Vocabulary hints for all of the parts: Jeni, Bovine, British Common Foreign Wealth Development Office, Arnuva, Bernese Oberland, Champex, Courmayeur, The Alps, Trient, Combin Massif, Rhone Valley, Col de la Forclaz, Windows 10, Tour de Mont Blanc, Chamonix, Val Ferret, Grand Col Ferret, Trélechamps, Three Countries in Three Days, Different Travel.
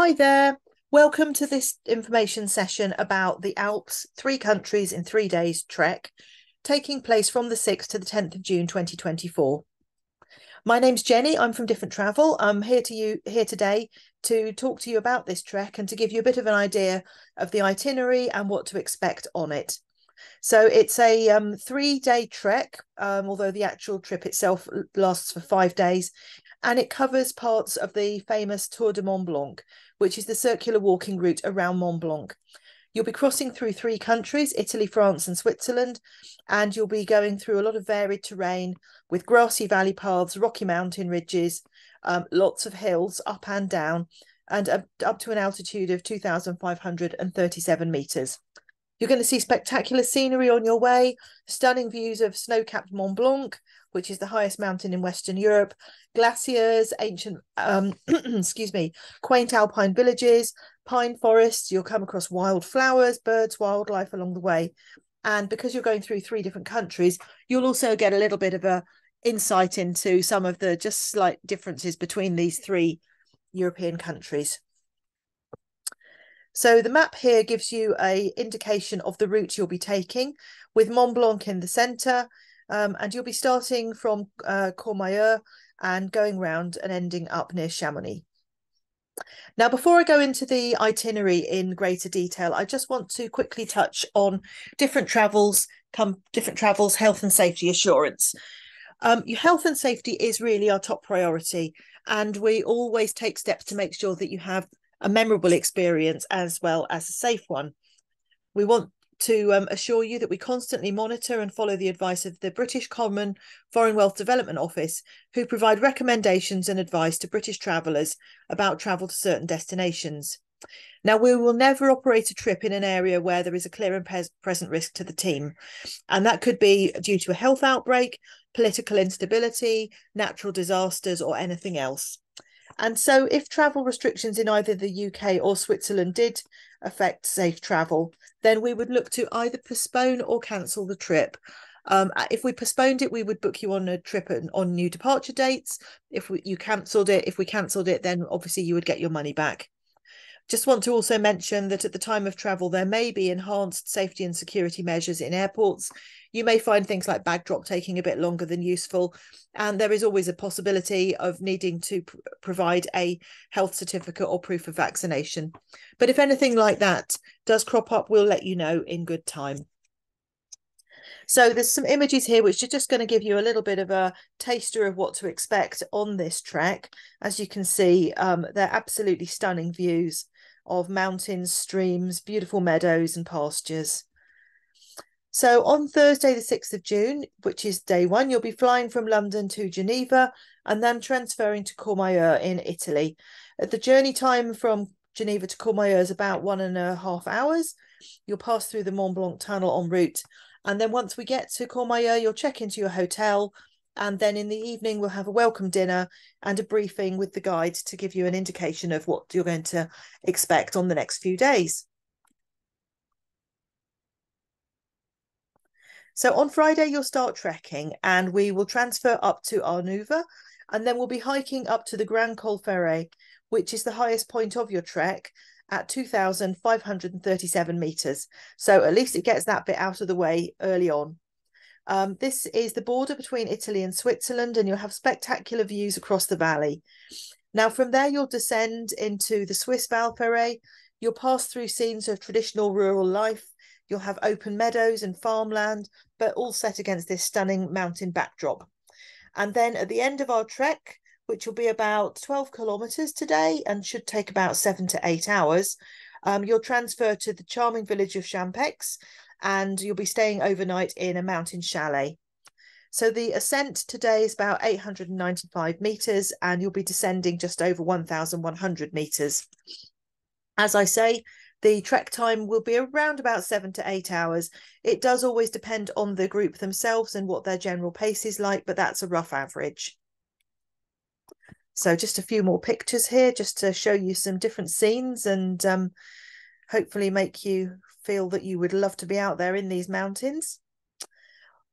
Hi there, welcome to this information session about the Alps, 3 countries in 3 days trek, taking place from the 6th to the 10th of June 2024. My name's Jenny, I'm from Different Travel. I'm here today to talk to you about this trek and to give you a bit of an idea of the itinerary and what to expect on it. So it's a 3-day trek, although the actual trip itself lasts for 5 days, and it covers parts of the famous Tour de Mont Blanc, which is the circular walking route around Mont Blanc. You'll be crossing through 3 countries, Italy, France and Switzerland, and you'll be going through a lot of varied terrain with grassy valley paths, rocky mountain ridges, lots of hills up and down, and up to an altitude of 2,537 metres. You're going to see spectacular scenery on your way, stunning views of snow-capped Mont Blanc, which is the highest mountain in Western Europe, glaciers, ancient, quaint alpine villages, pine forests. You'll come across wildflowers, birds, wildlife along the way. And because you're going through 3 different countries, you'll also get a little bit of an insight into some of the just slight differences between these 3 European countries. So the map here gives you an indication of the route you'll be taking, with Mont Blanc in the centre, and you'll be starting from Courmayeur and going round and ending up near Chamonix. Now, before I go into the itinerary in greater detail, I just want to quickly touch on Different Travel's health and safety assurance. Your health and safety is really our top priority, and we always take steps to make sure that you have a memorable experience as well as a safe one. We want to assure you that we constantly monitor and follow the advice of the British Common Foreign Wealth Development Office, who provide recommendations and advice to British travellers about travel to certain destinations. Now, we will never operate a trip in an area where there is a clear and present risk to the team, and that could be due to a health outbreak, political instability, natural disasters or anything else. And so if travel restrictions in either the UK or Switzerland did affect safe travel, then we would look to either postpone or cancel the trip. If we postponed it, we would book you on a trip on new departure dates. If we cancelled it, then obviously you would get your money back. Just want to also mention that at the time of travel, there may be enhanced safety and security measures in airports. You may find things like bag drop taking a bit longer than useful. And there is always a possibility of needing to provide a health certificate or proof of vaccination. But if anything like that does crop up, we'll let you know in good time. So there's some images here which are just going to give you a little bit of a taster of what to expect on this trek. As you can see, they're absolutely stunning views of mountains, streams, beautiful meadows and pastures. So on Thursday, the 6th of June, which is day 1, you'll be flying from London to Geneva and then transferring to Courmayeur in Italy. The journey time from Geneva to Courmayeur is about 1.5 hours. You'll pass through the Mont Blanc tunnel en route. And then once we get to Courmayeur, you'll check into your hotel. And then in the evening, we'll have a welcome dinner and a briefing with the guide to give you an indication of what you're going to expect on the next few days. So on Friday, you'll start trekking and we will transfer up to Arnuva. And then we'll be hiking up to the Grand Col Ferret, which is the highest point of your trek, at 2,537 metres. So at least it gets that bit out of the way early on. This is the border between Italy and Switzerland, and you'll have spectacular views across the valley. Now, from there, you'll descend into the Swiss Val Ferret. You'll pass through scenes of traditional rural life. You'll have open meadows and farmland, but all set against this stunning mountain backdrop. And then at the end of our trek, which will be about 12 kilometres today and should take about 7 to 8 hours. You'll transfer to the charming village of Champex and you'll be staying overnight in a mountain chalet. So the ascent today is about 895 metres and you'll be descending just over 1,100 metres. As I say, the trek time will be around about 7 to 8 hours. It does always depend on the group themselves and what their general pace is like, but that's a rough average. So just a few more pictures here just to show you some different scenes and hopefully make you feel that you would love to be out there in these mountains.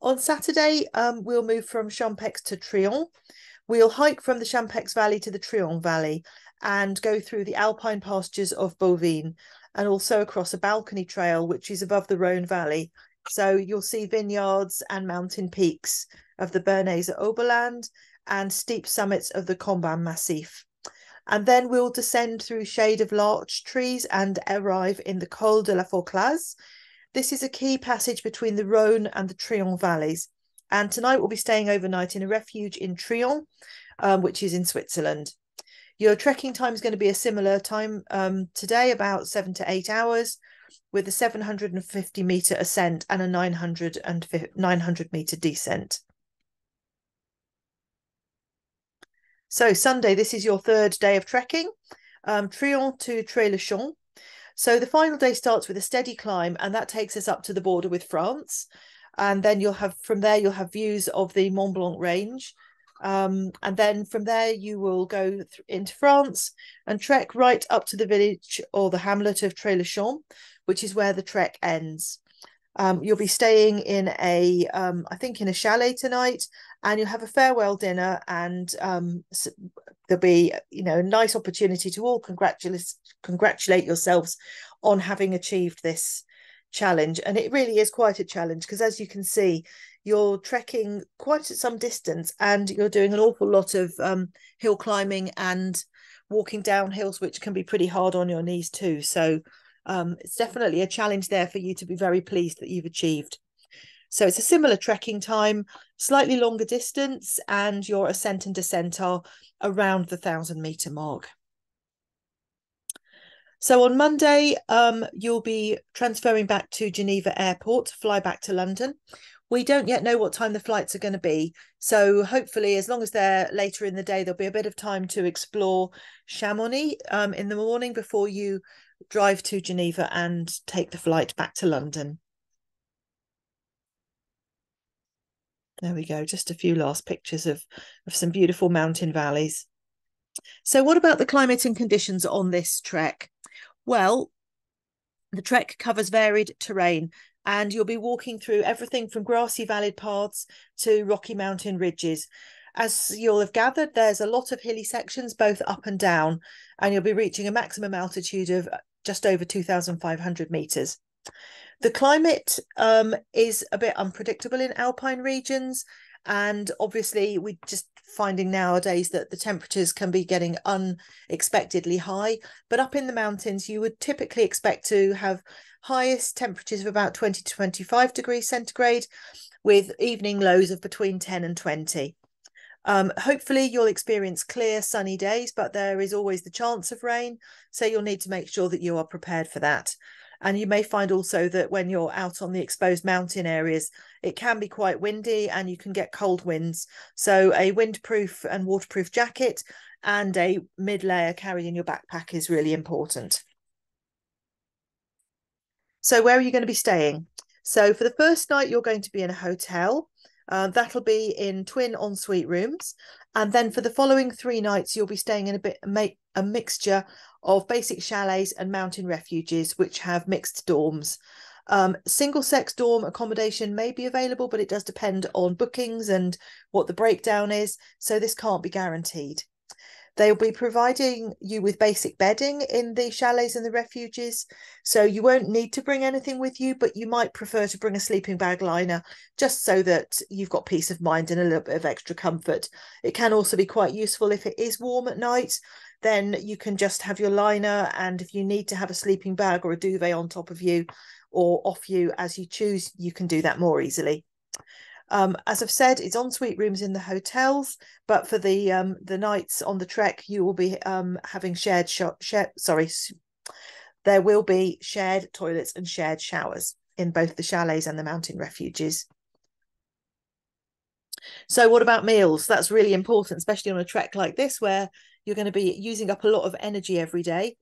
On Saturday, we'll move from Champex to Trient, We'll hike from the Champex Valley to the Trient Valley and go through the alpine pastures of Bovine and also across a balcony trail, which is above the Rhone Valley. So you'll see vineyards and mountain peaks of the Bernese Oberland and steep summits of the Combin Massif. And then we'll descend through shade of larch trees and arrive in the Col de la Forclaz. This is a key passage between the Rhone and the Trient valleys. And tonight we'll be staying overnight in a refuge in Trient, which is in Switzerland. Your trekking time is going to be a similar time today, about 7 to 8 hours, with a 750 metre ascent and a 900 metre descent. So Sunday, this is your third day of trekking, Trient to Trélechamps. So the final day starts with a steady climb, and that takes us up to the border with France. And then you'll have, from there, you'll have views of the Mont Blanc range. And then from there, you will go into France and trek right up to the village or the hamlet of Trélechamps, which is where the trek ends. You'll be staying in a, I think, in a chalet tonight, and you'll have a farewell dinner, and there'll be, you know, a nice opportunity to all congratulate yourselves on having achieved this challenge. And it really is quite a challenge, because as you can see, you're trekking quite at some distance, and you're doing an awful lot of hill climbing and walking down hills, which can be pretty hard on your knees too. So it's definitely a challenge there for you to be very pleased that you've achieved. So it's a similar trekking time, slightly longer distance, and your ascent and descent are around the 1,000 metre mark. So on Monday, you'll be transferring back to Geneva Airport to fly back to London. We don't yet know what time the flights are going to be. So hopefully, as long as they're later in the day, there'll be a bit of time to explore Chamonix in the morning before you drive to Geneva and take the flight back to London. There we go, just a few last pictures of some beautiful mountain valleys. So what about the climate and conditions on this trek? Well, the trek covers varied terrain, and you'll be walking through everything from grassy valley paths to rocky mountain ridges. As you'll have gathered, there's a lot of hilly sections, both up and down, and you'll be reaching a maximum altitude of just over 2,500 metres. The climate is a bit unpredictable in alpine regions, and obviously we're just finding nowadays that the temperatures can be getting unexpectedly high. But up in the mountains, you would typically expect to have highest temperatures of about 20 to 25 degrees centigrade, with evening lows of between 10 and 20. Hopefully you'll experience clear sunny days, but there is always the chance of rain, so you'll need to make sure that you are prepared for that. And you may find also that when you're out on the exposed mountain areas, it can be quite windy and you can get cold winds. So a windproof and waterproof jacket and a mid-layer carried in your backpack is really important. So where are you going to be staying? So for the first night, you're going to be in a hotel. That'll be in twin ensuite rooms. And then for the following 3 nights, you'll be staying in a mixture of basic chalets and mountain refuges, which have mixed dorms. Single-sex dorm accommodation may be available, but it does depend on bookings and what the breakdown is, so this can't be guaranteed. They'll be providing you with basic bedding in the chalets and the refuges, so you won't need to bring anything with you, but you might prefer to bring a sleeping bag liner just so that you've got peace of mind and a little bit of extra comfort. It can also be quite useful if it is warm at night, then you can just have your liner, and if you need to have a sleeping bag or a duvet on top of you or off you as you choose, you can do that more easily. As I've said, it's ensuite rooms in the hotels, but for the nights on the trek, you will be having there will be shared toilets and shared showers in both the chalets and the mountain refuges. So what about meals? That's really important, especially on a trek like this, where you're going to be using up a lot of energy every day.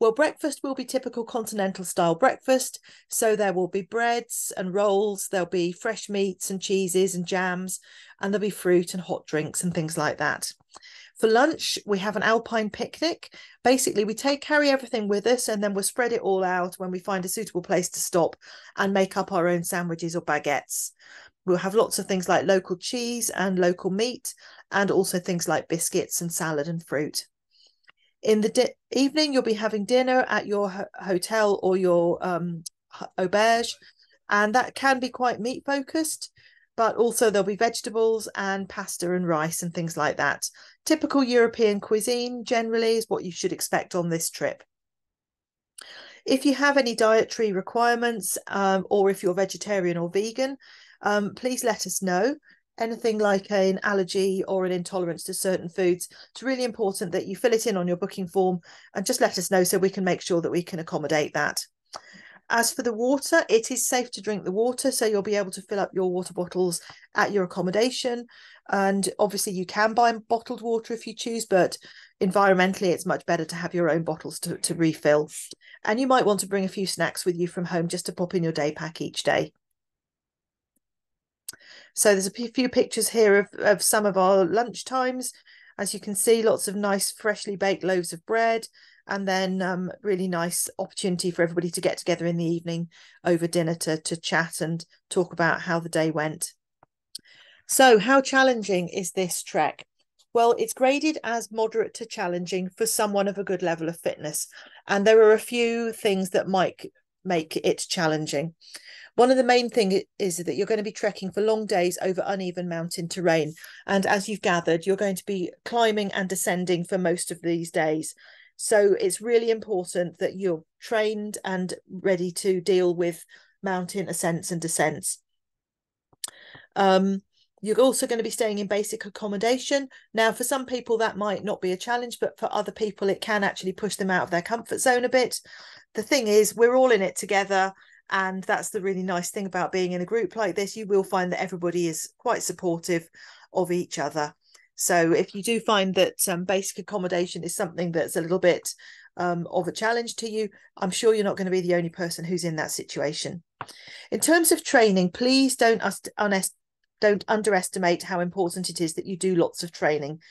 Well, breakfast will be typical continental style breakfast. So there will be breads and rolls. There'll be fresh meats and cheeses and jams, and there'll be fruit and hot drinks and things like that. For lunch, we have an alpine picnic. Basically, we carry everything with us, and then we'll spread it all out when we find a suitable place to stop and make up our own sandwiches or baguettes. We'll have lots of things like local cheese and local meat, and also things like biscuits and salad and fruit. In the evening, you'll be having dinner at your hotel or your auberge, and that can be quite meat focused, but also there'll be vegetables and pasta and rice and things like that. Typical European cuisine generally is what you should expect on this trip. If you have any dietary requirements, or if you're vegetarian or vegan, please let us know. Anything like an allergy or an intolerance to certain foods, it's really important that you fill it in on your booking form and just let us know so we can make sure that we can accommodate that. As for the water, it is safe to drink the water, so you'll be able to fill up your water bottles at your accommodation. And obviously you can buy bottled water if you choose, but environmentally it's much better to have your own bottles to refill. And you might want to bring a few snacks with you from home just to pop in your day pack each day. So there's a few pictures here of some of our lunch times. As you can see, lots of nice freshly baked loaves of bread, and then really nice opportunity for everybody to get together in the evening over dinner to chat and talk about how the day went. So how challenging is this trek? Well, it's graded as moderate to challenging for someone of a good level of fitness. And there are a few things that might make it challenging. One of the main things is that you're going to be trekking for long days over uneven mountain terrain. And as you've gathered, you're going to be climbing and descending for most of these days. So it's really important that you're trained and ready to deal with mountain ascents and descents. You're also going to be staying in basic accommodation. Now, for some people, that might not be a challenge, but for other people, it can actually push them out of their comfort zone a bit. The thing is, we're all in it together. And that's the really nice thing about being in a group like this. You will find that everybody is quite supportive of each other. So if you do find that basic accommodation is something that's a little bit of a challenge to you, I'm sure you're not going to be the only person who's in that situation. In terms of training, please don't underestimate how important it is that you do lots of training.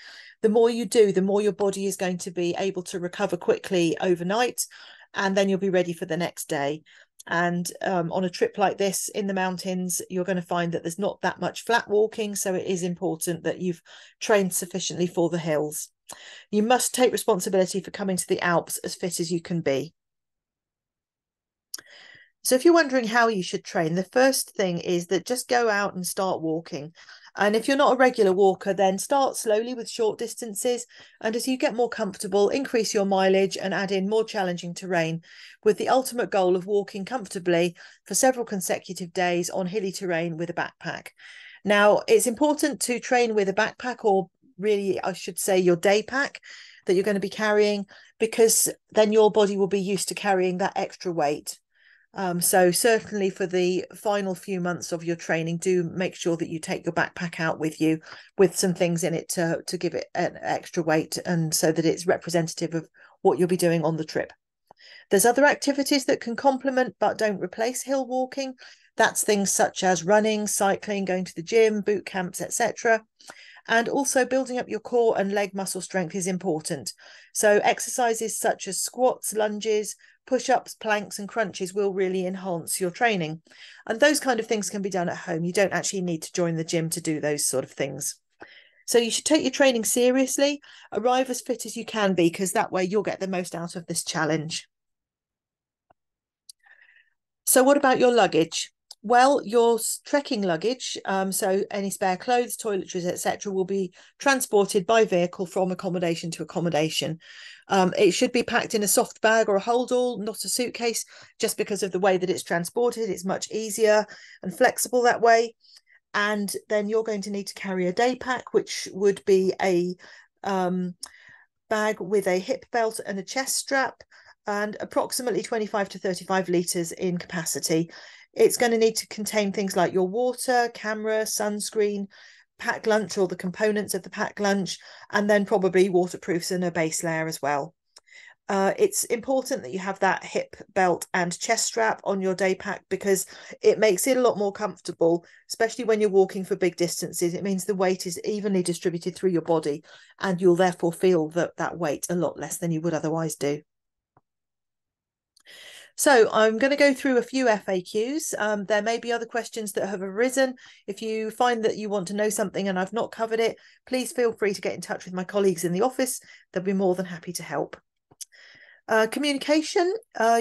The more you do, the more your body is going to be able to recover quickly overnight, and then you'll be ready for the next day. And on a trip like this in the mountains, you're going to find that there's not that much flat walking. So it is important that you've trained sufficiently for the hills. You must take responsibility for coming to the Alps as fit as you can be. So if you're wondering how you should train, the first thing is that just go out and start walking. And if you're not a regular walker, then start slowly with short distances. And as you get more comfortable, increase your mileage and add in more challenging terrain, with the ultimate goal of walking comfortably for several consecutive days on hilly terrain with a backpack. Now, it's important to train with a backpack, or really, I should say, your day pack that you're going to be carrying, because then your body will be used to carrying that extra weight. So certainly for the final few months of your training, do make sure that you take your backpack out with you with some things in it to give it an extra weight, and so that it's representative of what you'll be doing on the trip. There's other activities that can complement but don't replace hill walking. That's things such as running, cycling, going to the gym, boot camps, etc. And also building up your core and leg muscle strength is important. So exercises such as squats, lunges, push-ups, planks and crunches will really enhance your training. And those kind of things can be done at home. You don't actually need to join the gym to do those sort of things. So you should take your training seriously. Arrive as fit as you can be, because that way you'll get the most out of this challenge. So what about your luggage? Well, your trekking luggage, so any spare clothes, toiletries, etc., will be transported by vehicle from accommodation to accommodation. It should be packed in a soft bag or a hold-all, not a suitcase, just because of the way that it's transported. It's much easier and flexible that way. And then you're going to need to carry a day pack, which would be a bag with a hip belt and a chest strap, and approximately 25 to 35 litres in capacity. It's going to need to contain things like your water, camera, sunscreen, packed lunch or the components of the packed lunch, and then probably waterproofs and a base layer as well. It's important that you have that hip belt and chest strap on your day pack, because it makes it a lot more comfortable, especially when you're walking for big distances. It means the weight is evenly distributed through your body, and you'll therefore feel that weight a lot less than you would otherwise do. So I'm going to go through a few FAQs. There may be other questions that have arisen. If you find that you want to know something and I've not covered it, please feel free to get in touch with my colleagues in the office. They'll be more than happy to help. Communication,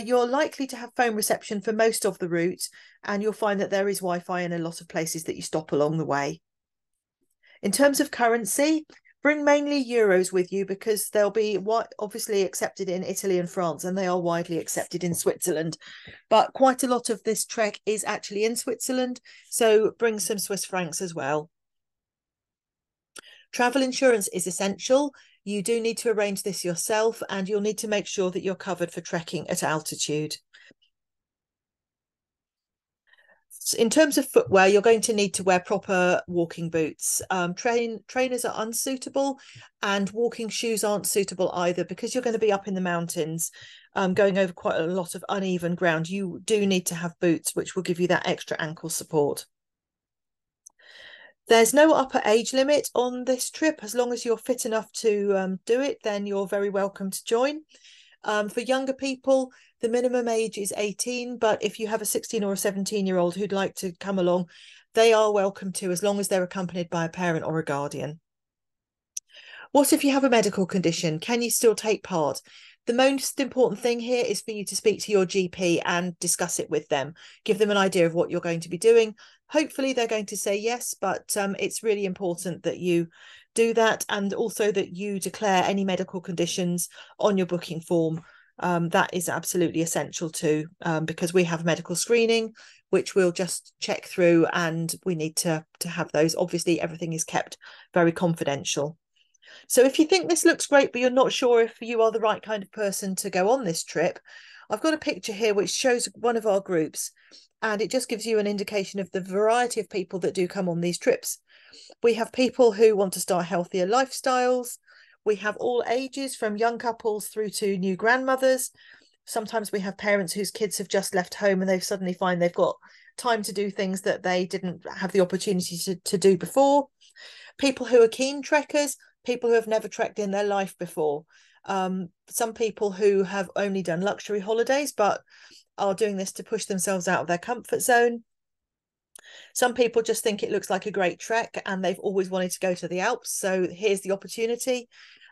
you're likely to have phone reception for most of the route, and you'll find that there is Wi-Fi in a lot of places that you stop along the way. In terms of currency, bring mainly euros with you because they'll be obviously accepted in Italy and France, and they are widely accepted in Switzerland. But quite a lot of this trek is actually in Switzerland, so bring some Swiss francs as well. Travel insurance is essential. You do need to arrange this yourself, and you'll need to make sure that you're covered for trekking at altitude. In terms of footwear, you're going to need to wear proper walking boots. Trainers are unsuitable, and walking shoes aren't suitable either because you're going to be up in the mountains going over quite a lot of uneven ground. You do need to have boots which will give you that extra ankle support. There's no upper age limit on this trip. As long as you're fit enough to do it, then you're very welcome to join. For younger people, the minimum age is 18, but if you have a 16 or a 17-year-old who'd like to come along, they are welcome to, as long as they're accompanied by a parent or a guardian. What if you have a medical condition? Can you still take part? The most important thing here is for you to speak to your GP and discuss it with them. Give them an idea of what you're going to be doing. Hopefully they're going to say yes, but it's really important that you do that, and also that you declare any medical conditions on your booking form. That is absolutely essential too, because we have medical screening, which we'll just check through, and we need to have those. Obviously, everything is kept very confidential. So if you think this looks great, but you're not sure if you are the right kind of person to go on this trip, I've got a picture here which shows one of our groups, and it just gives you an indication of the variety of people that do come on these trips. We have people who want to start healthier lifestyles. We have all ages, from young couples through to new grandmothers. Sometimes we have parents whose kids have just left home and they suddenly find they've got time to do things that they didn't have the opportunity to do before. People who are keen trekkers, people who have never trekked in their life before, some people who have only done luxury holidays but are doing this to push themselves out of their comfort zone. Some people just think it looks like a great trek and they've always wanted to go to the Alps, so here's the opportunity.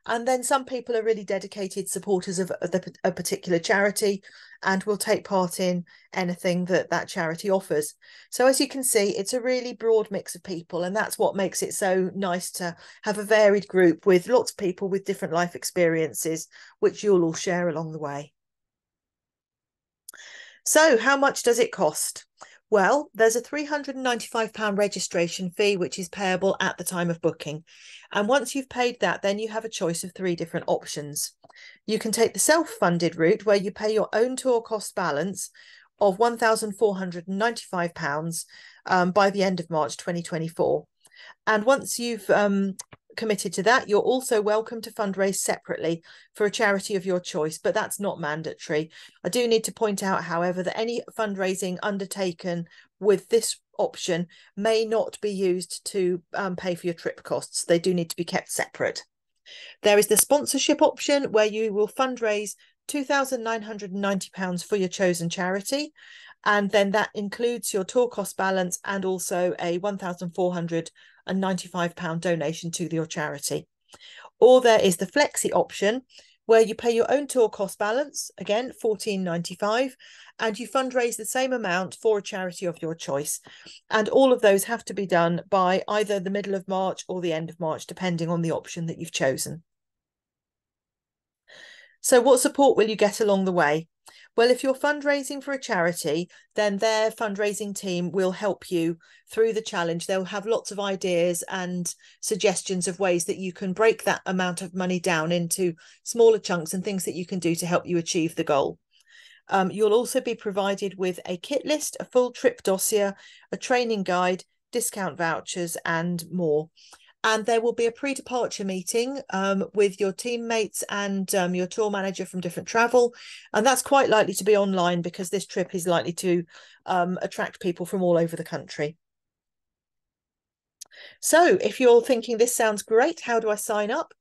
And then some people are really dedicated supporters of a particular charity and will take part in anything that that charity offers. So as you can see, it's a really broad mix of people, and that's what makes it so nice to have a varied group with lots of people with different life experiences, which you'll all share along the way. So how much does it cost? Well, there's a £395 registration fee, which is payable at the time of booking. And once you've paid that, then you have a choice of three different options. You can take the self-funded route, where you pay your own tour cost balance of £1,495 by the end of March 2024. And once you've committed to that, you're also welcome to fundraise separately for a charity of your choice, but that's not mandatory. I do need to point out, however, that any fundraising undertaken with this option may not be used to pay for your trip costs. They do need to be kept separate. There is the sponsorship option, where you will fundraise £2,990 for your chosen charity, and then that includes your tour cost balance and also a £1,495 donation to your charity. Or there is the flexi option, where you pay your own tour cost balance, again £1,495, and you fundraise the same amount for a charity of your choice. And all of those have to be done by either the middle of March or the end of March, depending on the option that you've chosen. So what support will you get along the way? Well, if you're fundraising for a charity, then their fundraising team will help you through the challenge. They'll have lots of ideas and suggestions of ways that you can break that amount of money down into smaller chunks and things that you can do to help you achieve the goal. You'll also be provided with a kit list, a full trip dossier, a training guide, discount vouchers and more. And there will be a pre-departure meeting with your teammates and your tour manager from Different Travel. And that's quite likely to be online because this trip is likely to attract people from all over the country. So if you're thinking this sounds great, how do I sign up?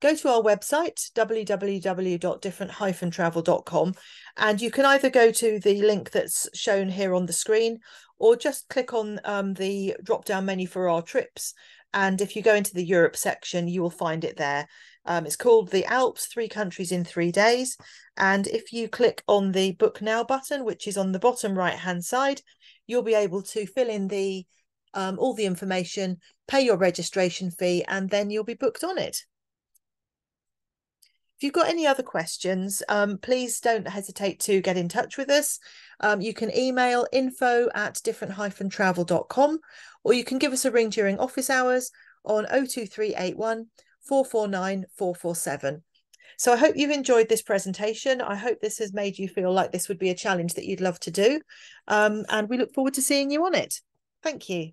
go to our website, www.different-travel.com, and you can either go to the link that's shown here on the screen, or just click on the drop-down menu for our trips. And if you go into the Europe section, you will find it there. It's called The Alps, 3 Countries in 3 Days. And if you click on the Book Now button, which is on the bottom right-hand side, you'll be able to fill in the all the information, pay your registration fee, and then you'll be booked on it. If you've got any other questions, please don't hesitate to get in touch with us. You can email info@different-travel.com, or you can give us a ring during office hours on 02381 449 447. So I hope you've enjoyed this presentation. I hope this has made you feel like this would be a challenge that you'd love to do. And we look forward to seeing you on it. Thank you.